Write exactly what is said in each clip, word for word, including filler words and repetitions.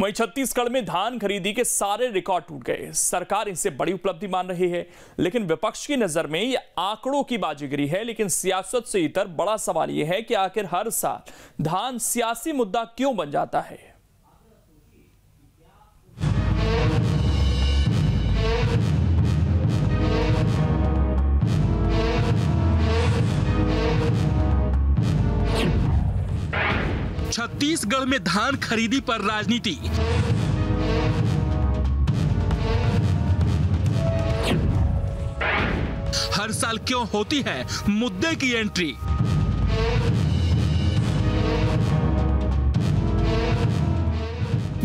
वहीं छत्तीसगढ़ में धान खरीदी के सारे रिकॉर्ड टूट गए। सरकार इसे बड़ी उपलब्धि मान रही है, लेकिन विपक्ष की नजर में ये आंकड़ों की बाजीगिरी है। लेकिन सियासत से इतर बड़ा सवाल यह है कि आखिर हर साल धान सियासी मुद्दा क्यों बन जाता है। छत्तीसगढ़ में धान खरीदी पर राजनीति। हर साल क्यों होती है मुद्दे की एंट्री।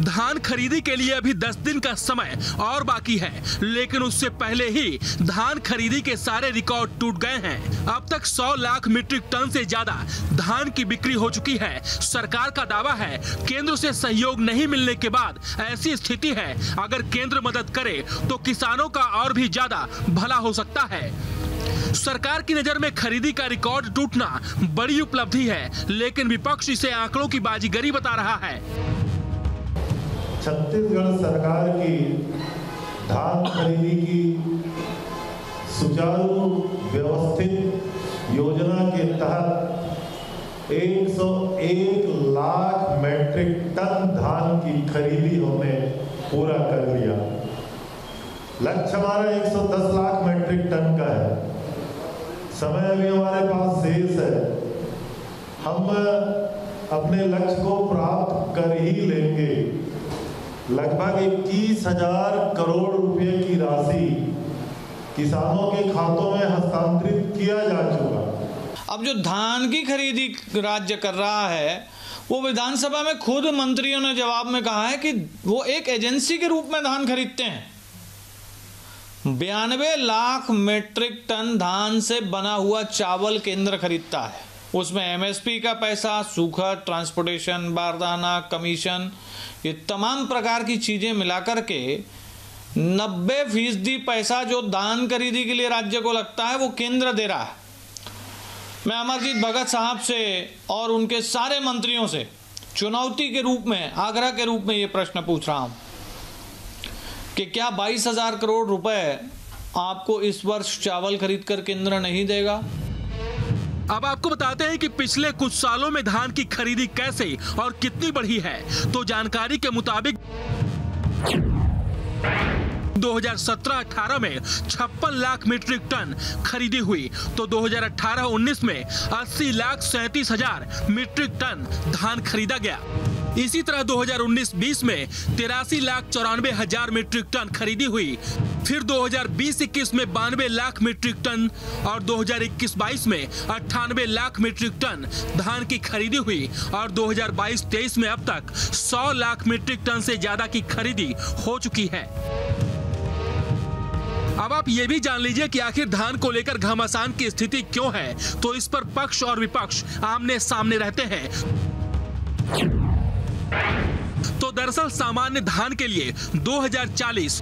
धान खरीदी के लिए अभी दस दिन का समय और बाकी है, लेकिन उससे पहले ही धान खरीदी के सारे रिकॉर्ड टूट गए हैं। अब तक सौ लाख मीट्रिक टन से ज्यादा धान की बिक्री हो चुकी है। सरकार का दावा है केंद्र से सहयोग नहीं मिलने के बाद ऐसी स्थिति है, अगर केंद्र मदद करे तो किसानों का और भी ज्यादा भला हो सकता है। सरकार की नजर में खरीदी का रिकॉर्ड टूटना बड़ी उपलब्धि है, लेकिन विपक्ष इसे आंकड़ों की बाजीगरी बता रहा है। छत्तीसगढ़ सरकार की धान खरीदी की सुचारू व्यवस्थित योजना के तहत एक सौ एक लाख मैट्रिक टन धान की खरीदी हमने पूरा कर लिया। लक्ष्य हमारा एक सौ दस लाख मैट्रिक टन का है। समय अभी हमारे पास शेष है। हम अपने लक्ष्य को प्राप्त कर ही लेंगे। लगभग इक्कीस हजार करोड़ रुपए की राशि किसानों के खातों में हस्तांतरित किया जा चुका। अब जो धान की खरीदी राज्य कर रहा है, वो विधानसभा में खुद मंत्रियों ने जवाब में कहा है कि वो एक एजेंसी के रूप में धान खरीदते हैं। बयानवे लाख मीट्रिक टन धान से बना हुआ चावल केंद्र खरीदता है। उसमें एमएसपी का पैसा, सूखा, ट्रांसपोर्टेशन, बारदाना, कमीशन, ये तमाम प्रकार की चीज़ें मिलाकर के नब्बे फीसदी पैसा जो दान खरीदी के लिए राज्य को लगता है वो केंद्र दे रहा है। मैं अमरजीत भगत साहब से और उनके सारे मंत्रियों से चुनौती के रूप में, आग्रह के रूप में ये प्रश्न पूछ रहा हूँ कि क्या बाईस हजार करोड़ रुपए आपको इस वर्ष चावल खरीद कर केंद्र नहीं देगा? अब आपको बताते हैं कि पिछले कुछ सालों में धान की खरीदी कैसे और कितनी बढ़ी है। तो जानकारी के मुताबिक दो हजार सत्रह अठारह में छप्पन लाख मीट्रिक टन खरीदी हुई, तो दो हजार अठारह उन्नीस में अस्सी लाख सैंतीस हजार मीट्रिक टन धान खरीदा गया। इसी तरह दो हजार उन्नीस बीस में तिरासी लाख चौरानवे हजार मीट्रिक टन खरीदी हुई। फिर दो हजार बीस इक्कीस में बानवे लाख मीट्रिक टन और दो हजार इक्कीस बाईस में अट्ठानवे लाख मीट्रिक टन धान की खरीदी हुई और दो हजार बाईस तेईस में अब तक सौ लाख मीट्रिक टन से ज्यादा की खरीदी हो चुकी है। अब आप ये भी जान लीजिए कि आखिर धान को लेकर घमासान की स्थिति क्यों है, तो इस पर पक्ष और विपक्ष आमने सामने रहते हैं। तो दरअसल सामान्य धान के लिए दो हजार चालीस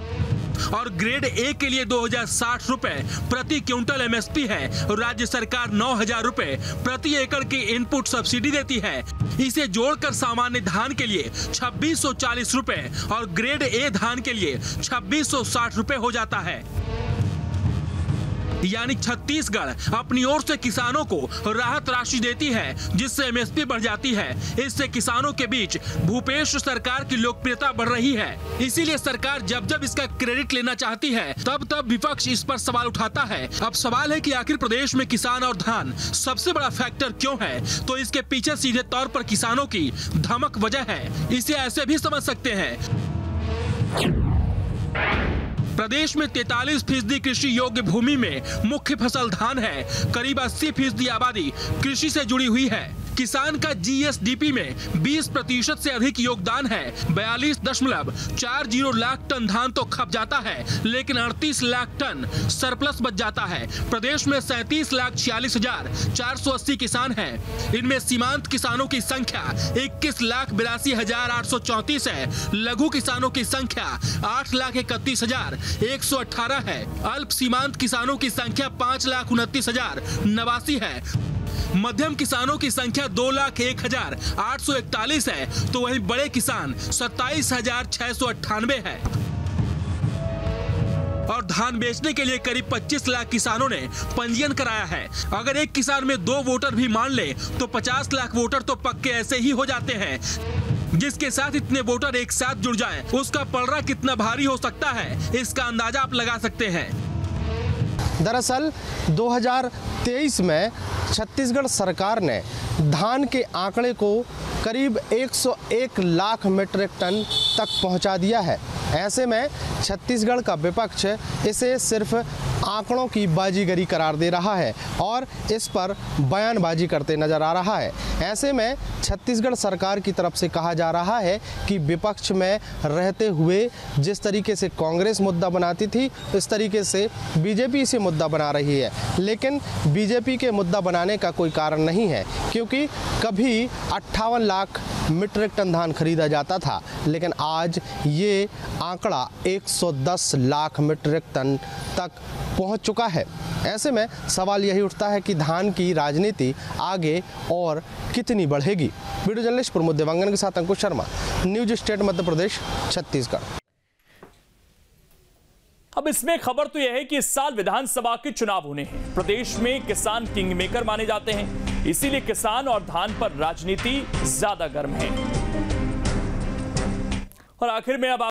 और ग्रेड ए के लिए दो हजार साठ रुपए प्रति क्विंटल एमएसपी है। राज्य सरकार नौ हजार रुपए प्रति एकड़ की इनपुट सब्सिडी देती है। इसे जोड़कर सामान्य धान के लिए छब्बीस सौ चालीस रुपए और ग्रेड ए धान के लिए छब्बीस सौ साठ रुपए हो जाता है। यानी छत्तीसगढ़ अपनी ओर से किसानों को राहत राशि देती है, जिससे एमएसपी बढ़ जाती है। इससे किसानों के बीच भूपेश सरकार की लोकप्रियता बढ़ रही है। इसीलिए सरकार जब जब इसका क्रेडिट लेना चाहती है, तब तब विपक्ष इस पर सवाल उठाता है। अब सवाल है कि आखिर प्रदेश में किसान और धान सबसे बड़ा फैक्टर क्यों है, तो इसके पीछे सीधे तौर पर किसानों की धमक वजह है। इसे ऐसे भी समझ सकते हैं। प्रदेश में तैतालीस फीसदी कृषि योग्य भूमि में मुख्य फसल धान है। करीब अस्सी फीसदी आबादी कृषि से जुड़ी हुई है। किसान का जीएसडीपी में बीस प्रतिशत से अधिक योगदान है। बयालीस दशमलव चार जीरो लाख टन धान तो खप जाता है, लेकिन अड़तीस लाख टन सरप्लस बच जाता है। प्रदेश में सैंतीस लाख छियालीस हजार चार सौ अस्सी किसान हैं। इनमें सीमांत किसानों की संख्या इक्कीस लाख बिरासी हजार आठ सौ चौंतीस है। लघु किसानों की संख्या आठ लाख इकतीस हजार एक सौ अठारह है। अल्प सीमांत किसानों की संख्या पाँच लाख उनतीस हजार नवासी है। मध्यम किसानों की संख्या दो लाख एक हजार आठ सौ इकतालीस है तो वहीं बड़े किसान सत्ताईस हजार छह सौ अट्ठानवे है और धान बेचने के लिए करीब पच्चीस लाख किसानों ने पंजीयन कराया है। अगर एक किसान में दो वोटर भी मान ले तो पचास लाख वोटर तो पक्के ऐसे ही हो जाते हैं, जिसके साथ इतने वोटर एक साथ जुड़ जाएं, उसका पलड़ा कितना भारी हो सकता है इसका अंदाजा आप लगा सकते हैं। दरअसल दो हजार तेईस में छत्तीसगढ़ सरकार ने धान के आंकड़े को करीब एक सौ एक लाख मीट्रिक टन तक पहुंचा दिया है। ऐसे में छत्तीसगढ़ का विपक्ष इसे सिर्फ आंकड़ों की बाजीगरी करार दे रहा है और इस पर बयानबाजी करते नजर आ रहा है। ऐसे में छत्तीसगढ़ सरकार की तरफ से कहा जा रहा है कि विपक्ष में रहते हुए जिस तरीके से कांग्रेस मुद्दा बनाती थी इस तरीके से बीजेपी इसे मुद्दा बना रही है, लेकिन बीजेपी के मुद्दा बनाने का कोई कारण नहीं है क्योंकि कभी अट्ठावन लाख मीट्रिक टन धान खरीदा जाता था लेकिन आज ये आंकड़ा एक सौ दस लाख मीट्रिक टन तक पहुंच चुका है। ऐसे में सवाल यही उठता है कि धान की राजनीति आगे और कितनी बढ़ेगी। वीडियो जर्नलिस्ट प्रमोद देवांगन के साथ अंकुश शर्मा, न्यूज स्टेट, मध्य प्रदेश, छत्तीसगढ़। अब इसमें खबर तो यह है कि इस साल विधानसभा के चुनाव होने हैं। प्रदेश में किसान किंगमेकर माने जाते हैं, इसीलिए किसान और धान पर राजनीति ज्यादा गर्म है। और आखिर में अब